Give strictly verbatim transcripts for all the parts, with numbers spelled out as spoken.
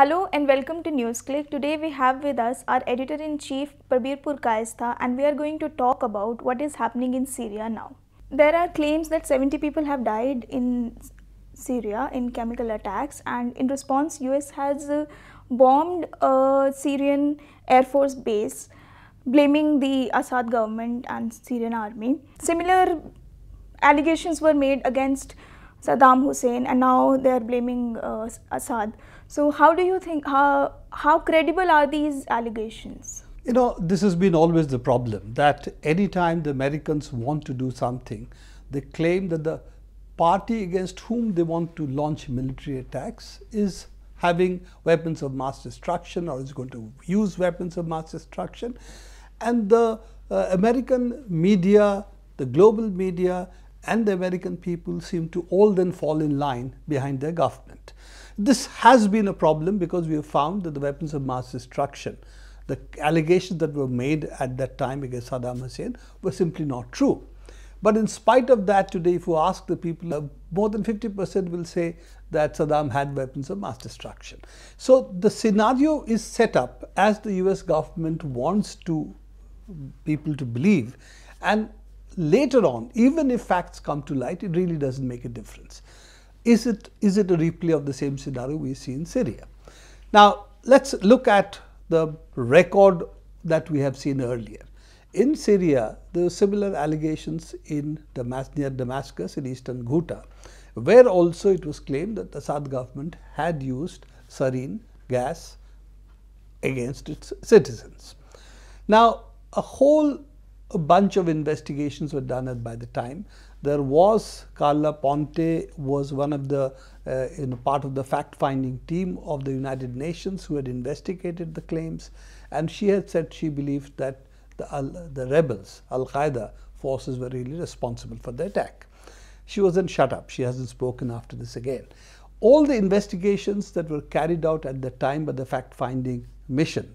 Hello and welcome to NewsClick. Today we have with us our Editor-in-Chief Prabir Purkayastha, and we are going to talk about what is happening in Syria now. There are claims that seventy people have died in Syria in chemical attacks, and in response U S has uh, bombed a Syrian Air Force base, blaming the Assad government and Syrian army. Similar allegations were made against Saddam Hussein, and now they are blaming uh, Assad. So how do you think, how, how credible are these allegations? You know, this has been always the problem, that anytime the Americans want to do something, they claim that the party against whom they want to launch military attacks is having weapons of mass destruction or is going to use weapons of mass destruction. And the uh, American media, the global media, and the American people seem to all then fall in line behind their government. This has been a problem because we have found that the weapons of mass destruction, the allegations that were made at that time against Saddam Hussein, were simply not true. But in spite of that, today if you ask the people, more than fifty percent will say that Saddam had weapons of mass destruction. So the scenario is set up as the U S government wants to people to believe, and later on, even if facts come to light, it really doesn't make a difference. Is it, is it a replay of the same scenario we see in Syria? Now, let's look at the record that we have seen earlier. In Syria, there were similar allegations in Damas- near Damascus in Eastern Ghouta, where also it was claimed that the Assad government had used sarin gas against its citizens. Now, a whole A bunch of investigations were done at by the time. There was Carla Ponte was one of the uh, in part of the fact-finding team of the United Nations who had investigated the claims, and she had said she believed that the, uh, the rebels, Al Qaeda forces, were really responsible for the attack. She was then shut up. She hasn't spoken after this again. All the investigations that were carried out at the time by the fact-finding mission,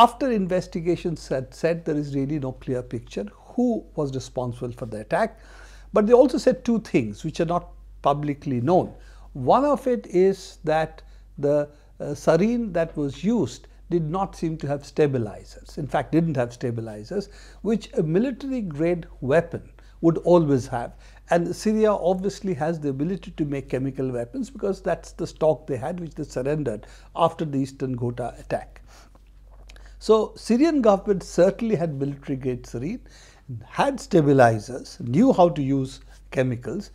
after investigations had said there is really no clear picture who was responsible for the attack, but they also said two things which are not publicly known. One of it is that the uh, sarin that was used did not seem to have stabilizers, in fact didn't have stabilizers, which a military grade weapon would always have, and Syria obviously has the ability to make chemical weapons because that's the stock they had, which they surrendered after the Eastern Ghouta attack. So Syrian government certainly had military grade sarin, had stabilizers, knew how to use chemicals.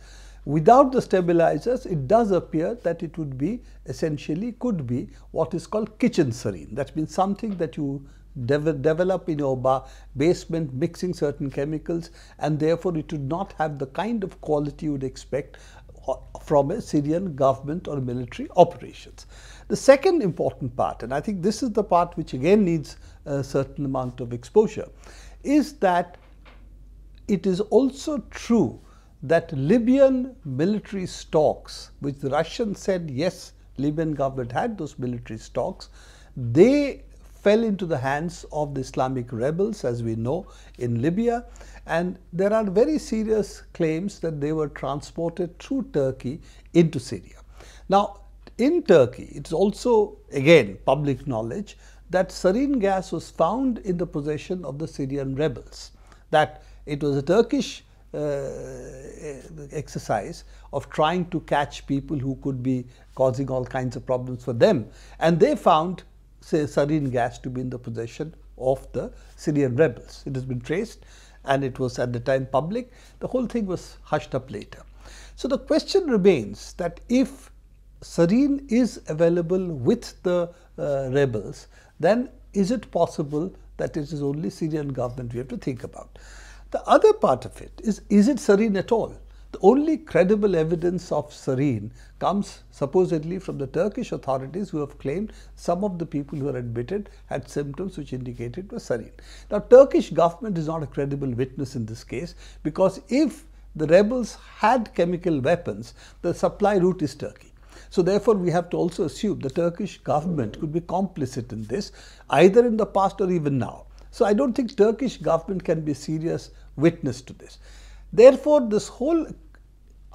Without the stabilizers, it does appear that it would be essentially could be what is called kitchen sarin. That means something that you de- develop in your bar basement, mixing certain chemicals, and therefore it would not have the kind of quality you would expect from a Syrian government or military operations. The second important part, and I think this is the part which again needs a certain amount of exposure, is that it is also true that Libyan military stocks, which the Russians said, yes, Libyan government had those military stocks, they fell into the hands of the Islamic rebels, as we know, in Libya, and there are very serious claims that they were transported through Turkey into Syria. Now, in Turkey, it's also, again, public knowledge that sarin gas was found in the possession of the Syrian rebels, that it was a Turkish uh, exercise of trying to catch people who could be causing all kinds of problems for them, and they found say sarin gas to be in the possession of the Syrian rebels. It has been traced, and it was at the time public. The whole thing was hushed up later. So the question remains that if sarin is available with the uh, rebels, then is it possible that it is only Syrian government we have to think about? The other part of it is, is it sarin at all? The only credible evidence of sarin comes supposedly from the Turkish authorities, who have claimed some of the people who were admitted had symptoms which indicated it was sarin. Now, Turkish government is not a credible witness in this case, because if the rebels had chemical weapons, the supply route is Turkey. So therefore, we have to also assume the Turkish government could be complicit in this, either in the past or even now. So I don't think Turkish government can be a serious witness to this. Therefore, this whole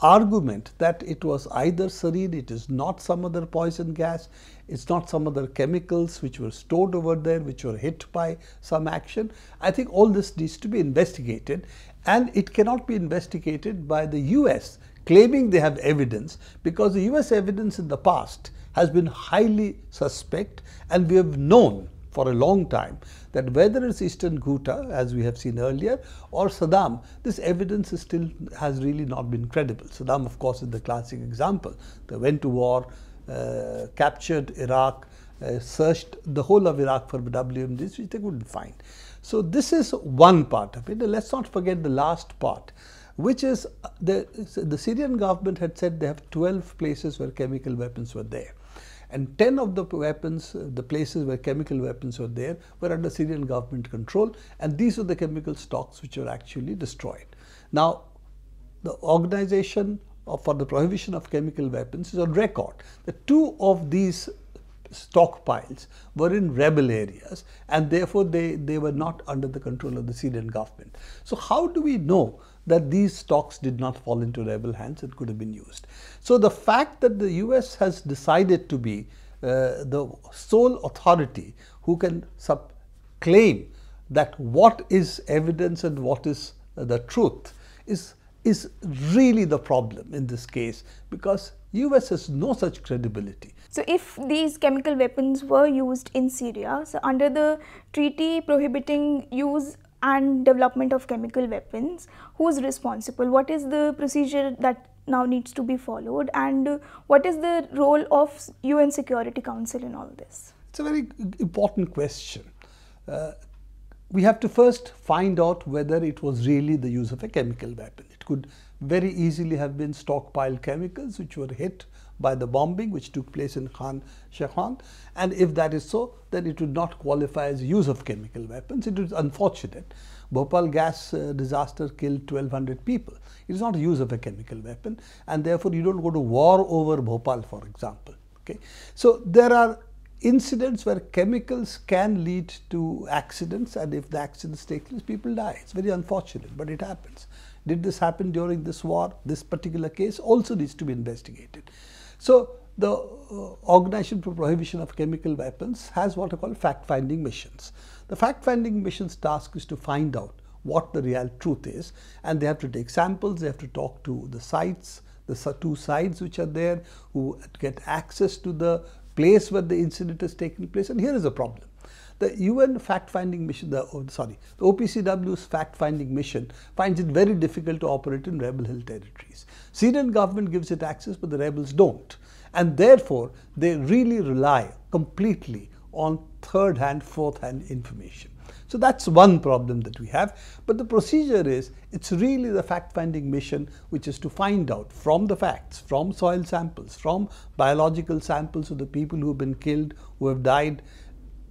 argument that it was either sarin, it is not some other poison gas, it's not some other chemicals which were stored over there, which were hit by some action. I think all this needs to be investigated, and it cannot be investigated by the U S claiming they have evidence, because the U S evidence in the past has been highly suspect, and we have known for a long time that whether it's Eastern Ghouta, as we have seen earlier, or Saddam, this evidence is still has really not been credible. Saddam, of course, is the classic example. They went to war, uh, captured Iraq, uh, searched the whole of Iraq for W M Ds, which they couldn't find. So this is one part of it. Let's not forget the last part, which is the, the Syrian government had said they have twelve places where chemical weapons were there. And ten of the weapons, the places where chemical weapons were there, were under Syrian government control, and these were the chemical stocks which were actually destroyed. Now, the Organisation for the Prohibition of Chemical Weapons is on record that two of these stockpiles were in rebel areas, and therefore they, they were not under the control of the Syrian government. So how do we know that these stocks did not fall into rebel hands and could have been used? So the fact that the U S has decided to be uh, the sole authority who can sub claim that what is evidence and what is uh, the truth is, is really the problem in this case, because U S has no such credibility. So if these chemical weapons were used in Syria, so under the treaty prohibiting use and development of chemical weapons, who is responsible? What is the procedure that now needs to be followed, and what is the role of U N Security Council in all this? It's a very important question. Uh, we have to first find out whether it was really the use of a chemical weapon. It could very easily have been stockpiled chemicals which were hit by the bombing which took place in Khan Sheikhoun, and if that is so, then it would not qualify as use of chemical weapons. It is unfortunate. Bhopal gas uh, disaster killed twelve hundred people. It is not use of a chemical weapon, and therefore you don't go to war over Bhopal, for example. Okay? So there are incidents where chemicals can lead to accidents, and if the accidents take place, people die. It's very unfortunate, but it happens. Did this happen during this war? This particular case also needs to be investigated. So the Organisation for Prohibition of Chemical Weapons has what are called fact-finding missions. The fact-finding mission's task is to find out what the real truth is, and they have to take samples, they have to talk to the sites, the two sides which are there, who get access to the place where the incident has taken place. And here is a problem. The U N fact-finding mission, the, oh, sorry, the O P C W's fact-finding mission finds it very difficult to operate in rebel-held territories. Syrian government gives it access, but the rebels don't. And therefore, they really rely completely on third-hand, fourth-hand information. So that's one problem that we have. But the procedure is, it's really the fact-finding mission which is to find out from the facts, from soil samples, from biological samples of the people who have been killed, who have died,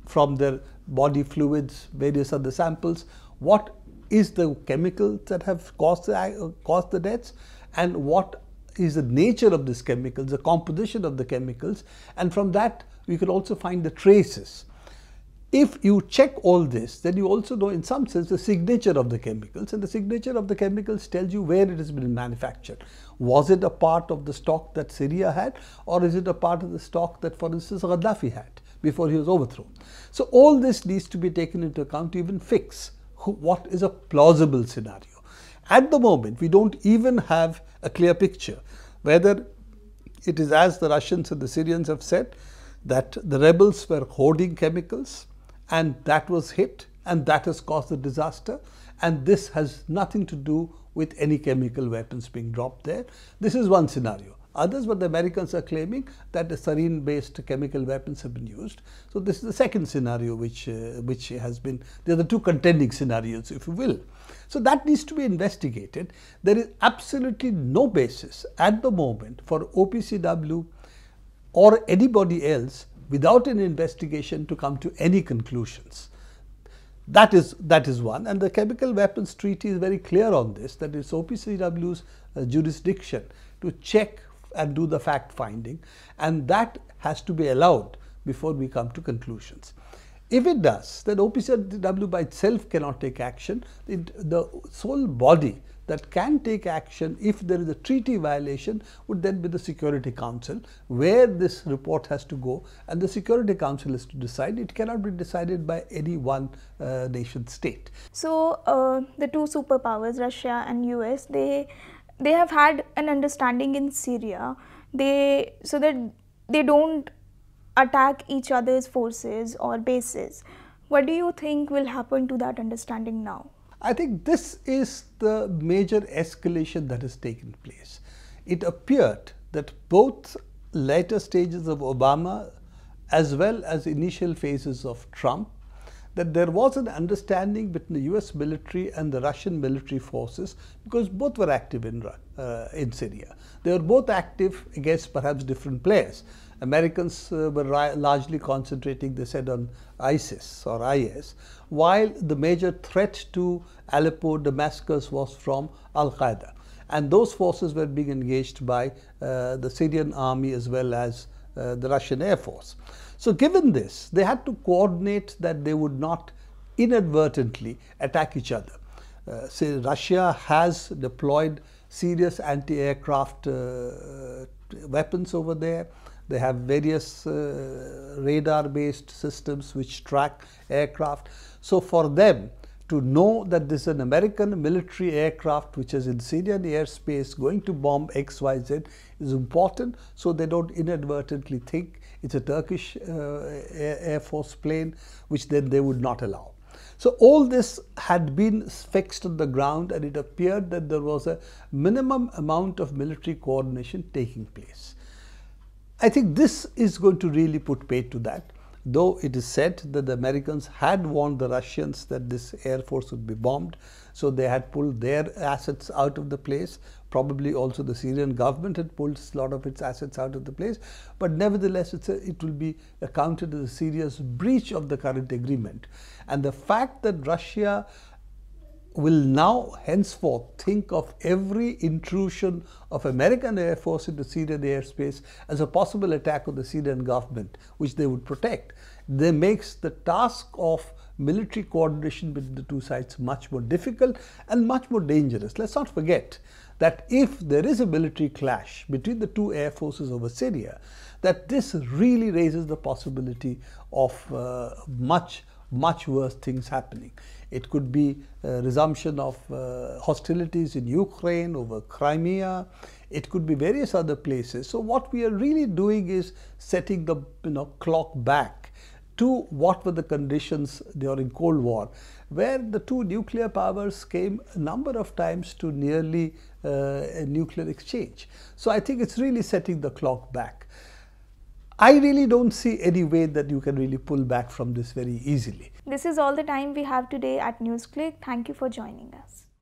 from their body fluids, various other samples, what is the chemicals that have caused the, caused the deaths, and what is the nature of these chemicals, the composition of the chemicals, and from that we can also find the traces. If you check all this, then you also know in some sense the signature of the chemicals, and the signature of the chemicals tells you where it has been manufactured. Was it a part of the stock that Syria had, or is it a part of the stock that, for instance, Gaddafi had before he was overthrown? So all this needs to be taken into account to even fix who, what is a plausible scenario. At the moment, we don't even have a clear picture whether it is, as the Russians and the Syrians have said, that the rebels were hoarding chemicals and that was hit and that has caused the disaster, and this has nothing to do with any chemical weapons being dropped there. This is one scenario. Others, but the Americans are claiming that the sarin-based chemical weapons have been used. So this is the second scenario which, uh, which has been, there are the two contending scenarios, if you will. So that needs to be investigated. There is absolutely no basis at the moment for O P C W or anybody else, without an investigation, to come to any conclusions. That is, that is one, and the Chemical Weapons Treaty is very clear on this, that it's O P C W's uh, jurisdiction to check and do the fact finding, and that has to be allowed before we come to conclusions. If it does, then O P C W by itself cannot take action. It, the sole body that can take action if there is a treaty violation would then be the Security Council, where this report has to go, and the Security Council is to decide. It cannot be decided by any one uh, nation state. So uh, the two superpowers, Russia and U S, they they have had an understanding in Syria, they so that they don't attack each other's forces or bases. What do you think will happen to that understanding now? I think this is the major escalation that has taken place. It appeared that both later stages of Obama as well as initial phases of Trump, that there was an understanding between the U S military and the Russian military forces, because both were active in, uh, in Syria. They were both active against perhaps different players. Americans uh, were largely concentrating, they said, on ISIS or I S, while the major threat to Aleppo, Damascus was from Al Qaeda. And those forces were being engaged by uh, the Syrian army as well as uh, the Russian Air Force. So given this, they had to coordinate that they would not inadvertently attack each other. Uh, say Russia has deployed serious anti-aircraft uh, weapons over there. They have various uh, radar-based systems which track aircraft. So for them to know that this is an American military aircraft which is in Syrian airspace going to bomb X Y Z is important, so they don't inadvertently think it's a Turkish uh, Air Force plane, which then they would not allow. So all this had been fixed on the ground, and it appeared that there was a minimum amount of military coordination taking place. I think this is going to really put pay to that, though it is said that the Americans had warned the Russians that this air force would be bombed, so they had pulled their assets out of the place. Probably also the Syrian government had pulled a lot of its assets out of the place, but nevertheless it's a, it will be accounted as a serious breach of the current agreement. And the fact that Russia will now henceforth think of every intrusion of American Air Force into Syrian airspace as a possible attack on the Syrian government, which they would protect, that makes the task of military coordination between the two sides much more difficult and much more dangerous. Let's not forget that if there is a military clash between the two air forces over Syria, that this really raises the possibility of uh, much much worse things happening. It could be a resumption of uh, hostilities in Ukraine over Crimea. It could be various other places. So what we are really doing is setting the you know, clock back to what were the conditions during Cold War, where the two nuclear powers came a number of times to nearly uh, a nuclear exchange. So I think it's really setting the clock back. I really don't see any way that you can really pull back from this very easily. This is all the time we have today at NewsClick. Thank you for joining us.